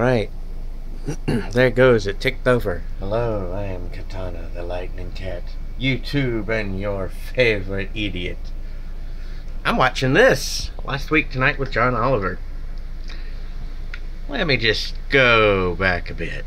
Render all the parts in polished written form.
Right. There it goes. It ticked over. Hello, I am Katana the Lightning Cat, YouTube, and your favorite idiot. I'm watching this. Last Week Tonight with John Oliver. Let me just go back a bit.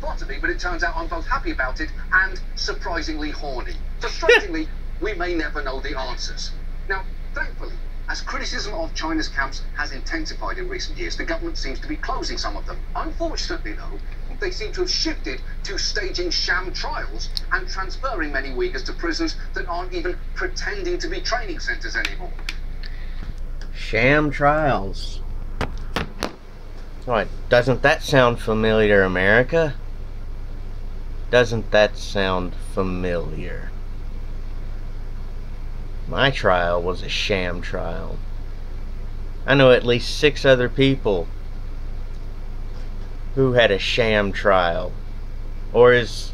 Part of me, but it turns out I'm both happy about it and surprisingly horny. Frustratingly, we may never know the answers. Now, thankfully, as criticism of China's camps has intensified in recent years, the government seems to be closing some of them. Unfortunately, though, they seem to have shifted to staging sham trials and transferring many Uyghurs to prisons that aren't even pretending to be training centres anymore. Sham trials. Right, doesn't that sound familiar, America? Doesn't that sound familiar? My trial was a sham trial. I know at least 6 other people who had a sham trial, or as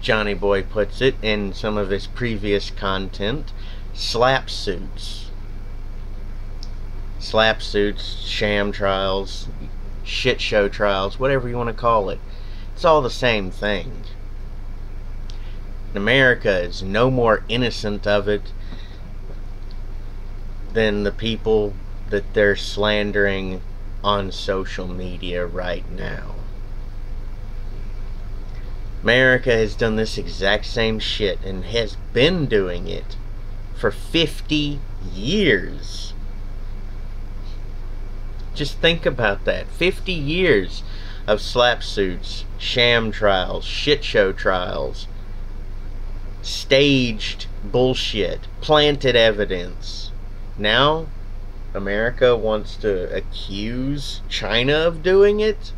Johnny Boy puts it in some of his previous content, slap suits. Slap suits, sham trials, shit show trials, whatever you want to call it. It's all the same thing. America is no more innocent of it than the people that they're slandering on social media right now. America has done this exact same shit and has been doing it for 50 years. Just think about that. 50 years of slap suits, sham trials, shit show trials, staged bullshit, planted evidence. Now, America wants to accuse China of doing it?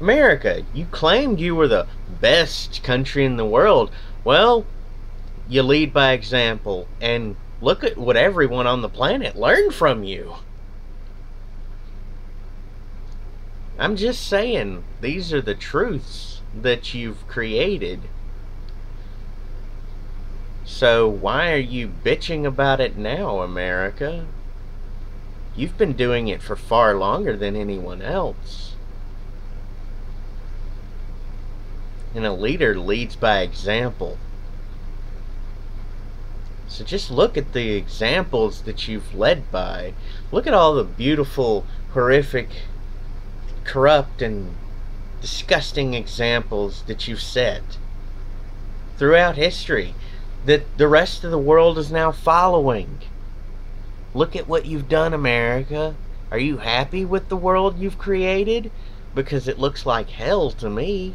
America, you claimed you were the best country in the world. Well, you lead by example, and look at what everyone on the planet learned from you. I'm just saying, these are the truths that you've created. So why are you bitching about it now, America? You've been doing it for far longer than anyone else. And a leader leads by example. So just look at the examples that you've led by. Look at all the beautiful, horrific, corrupt, and disgusting examples that you've set throughout history that the rest of the world is now following. Look at what you've done, America. Are you happy with the world you've created? Because it looks like hell to me.